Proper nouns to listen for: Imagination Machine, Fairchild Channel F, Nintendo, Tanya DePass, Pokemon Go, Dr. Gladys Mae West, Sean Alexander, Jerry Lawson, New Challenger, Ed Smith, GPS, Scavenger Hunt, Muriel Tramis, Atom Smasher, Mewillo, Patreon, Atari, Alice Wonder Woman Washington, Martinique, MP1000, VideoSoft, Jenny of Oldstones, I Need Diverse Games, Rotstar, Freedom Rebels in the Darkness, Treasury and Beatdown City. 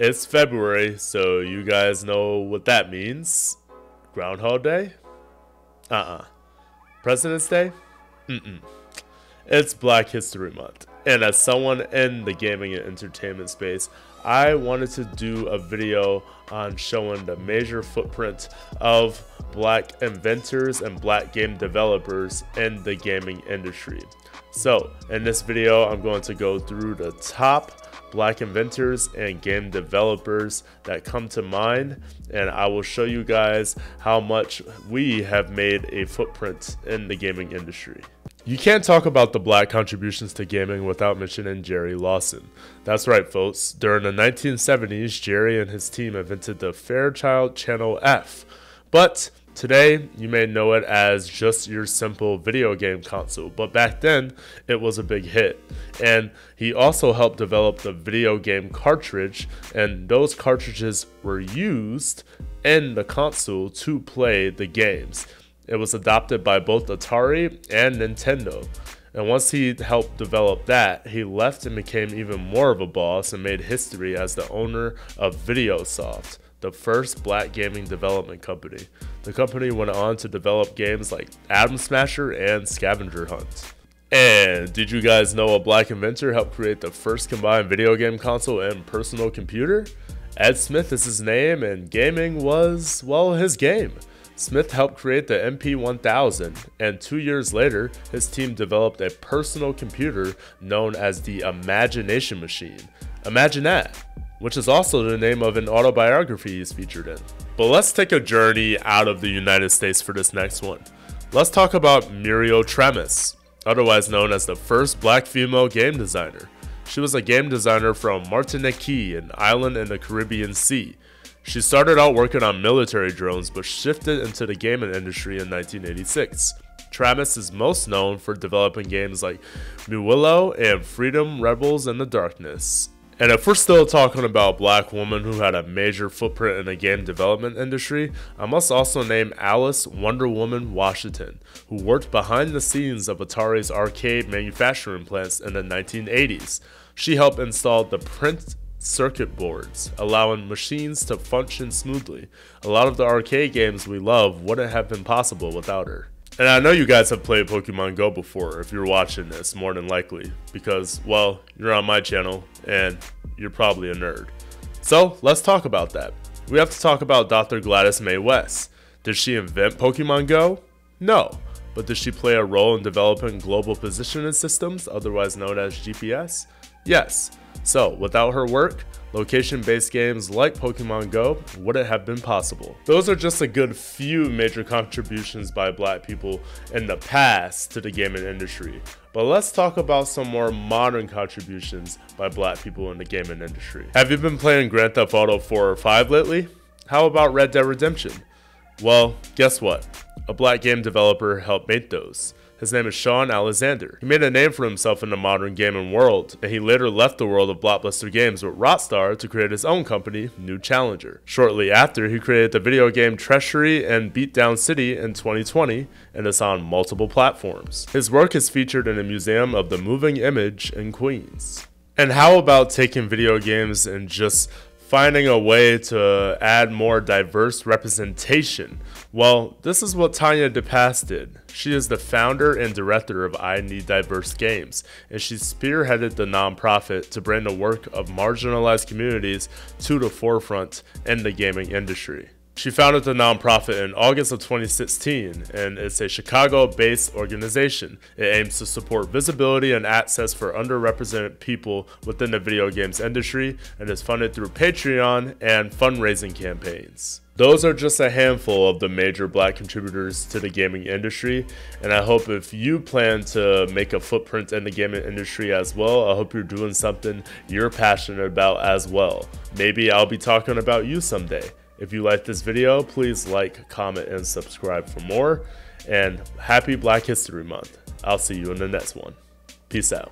It's February, so you guys know what that means. Groundhog Day? President's Day? It's Black History Month, and as someone in the gaming and entertainment space, I wanted to do a video on showing the major footprint of Black inventors and Black game developers in the gaming industry. So in this video, I'm going to go through the top Black inventors and game developers that come to mind, and I will show you guys how much we have made a footprint in the gaming industry. You can't talk about the Black contributions to gaming without mentioning Jerry Lawson. That's right, folks. During the 1970s, Jerry and his team invented the Fairchild Channel F, but today, you may know it as just your simple video game console, but back then, it was a big hit. And he also helped develop the video game cartridge, and those cartridges were used in the console to play the games. It was adopted by both Atari and Nintendo. And once he helped develop that, he left and became even more of a boss and made history as the owner of VideoSoft, the first Black gaming development company. The company went on to develop games like Atom Smasher and Scavenger Hunt. And did you guys know a Black inventor helped create the first combined video game console and personal computer? Ed Smith is his name, and gaming was, well, his game. Smith helped create the MP1000, and 2 years later, his team developed a personal computer known as the Imagination Machine. Imagine that! Which is also the name of an autobiography he's featured in. But let's take a journey out of the United States for this next one. Let's talk about Muriel Tramis, otherwise known as the first Black female game designer. She was a game designer from Martinique, an island in the Caribbean Sea. She started out working on military drones but shifted into the gaming industry in 1986. Tramis is most known for developing games like Mewillo and Freedom Rebels in the Darkness. And if we're still talking about Black women who had a major footprint in the game development industry, I must also name Alice Wonder Woman Washington, who worked behind the scenes of Atari's arcade manufacturing plants in the 1980s. She helped install the print circuit boards, allowing machines to function smoothly. A lot of the arcade games we love wouldn't have been possible without her. And I know you guys have played Pokemon Go before if you're watching this, more than likely, because, well, you're on my channel and you're probably a nerd. So let's talk about that. We have to talk about Dr. Gladys Mae West. Did she invent Pokemon Go? No, but did she play a role in developing global positioning systems, otherwise known as GPS? Yes. So without her work, location-based games like Pokemon Go wouldn't have been possible. Those are just a good few major contributions by Black people in the past to the gaming industry. But let's talk about some more modern contributions by Black people in the gaming industry. Have you been playing Grand Theft Auto 4 or 5 lately? How about Red Dead Redemption? Well, guess what? A Black game developer helped make those. His name is Sean Alexander. He made a name for himself in the modern gaming world, and he later left the world of blockbuster games with Rotstar to create his own company, New Challenger. Shortly after, he created the video game Treasury and Beatdown City in 2020, and it's on multiple platforms. His work is featured in a museum of the moving image in Queens. And how about taking video games and just finding a way to add more diverse representation? Well, this is what Tanya DePass did. She is the founder and director of I Need Diverse Games, and she spearheaded the nonprofit to bring the work of marginalized communities to the forefront in the gaming industry. She founded the nonprofit in August of 2016, and it's a Chicago-based organization. It aims to support visibility and access for underrepresented people within the video games industry, and is funded through Patreon and fundraising campaigns. Those are just a handful of the major Black contributors to the gaming industry, and I hope if you plan to make a footprint in the gaming industry as well, I hope you're doing something you're passionate about as well. Maybe I'll be talking about you someday. If you like this video, please like, comment, and subscribe for more. And happy Black History Month. I'll see you in the next one. Peace out.